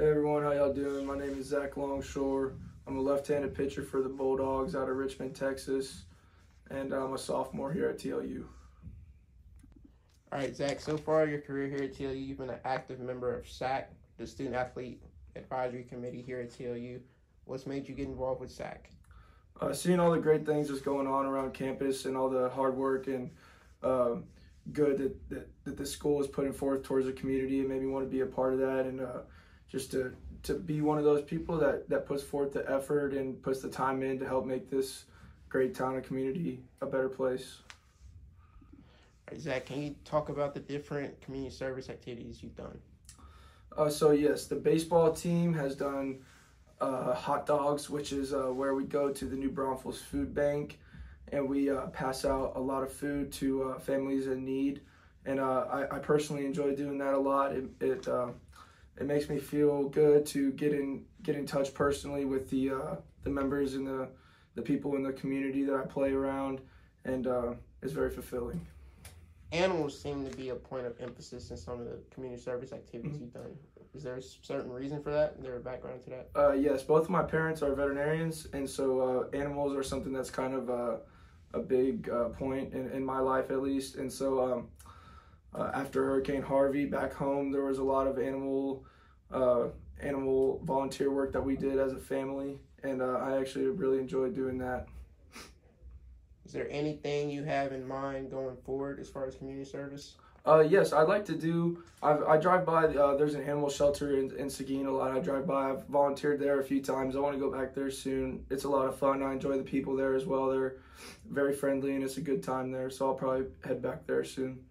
Hey everyone, how y'all doing? My name is Zach Longshore. I'm a left-handed pitcher for the Bulldogs out of Richmond, Texas, and I'm a sophomore here at TLU. All right, Zach, so far your career here at TLU, you've been an active member of SAC, the Student Athlete Advisory Committee here at TLU. What's made you get involved with SAC? Seeing all the great things that's going on around campus and all the hard work and good that the school is putting forth towards the community, and made me want to be a part of that, and just to be one of those people that puts forth the effort and puts the time in to help make this great town and community a better place. All right, Zach, can you talk about the different community service activities you've done? So yes, the baseball team has done hot dogs, which is where we go to the New Braunfels Food Bank, and we pass out a lot of food to families in need. And I personally enjoy doing that a lot. It makes me feel good to get in touch personally with the members and the people in the community that I play around, and it's very fulfilling. Animals seem to be a point of emphasis in some of the community service activities you've done. Is there a certain reason for that? Is there a background to that? Yes, both of my parents are veterinarians, and so animals are something that's kind of a big point in my life, at least. And so after Hurricane Harvey back home, there was a lot of animal volunteer work that we did as a family, and I actually really enjoyed doing that. Is there anything you have in mind going forward as far as community service? Yes, I'd like to do. I drive by. There's an animal shelter in Seguin a lot. I drive by. I've volunteered there a few times. I want to go back there soon. It's a lot of fun. I enjoy the people there as well. They're very friendly, and it's a good time there. So I'll probably head back there soon.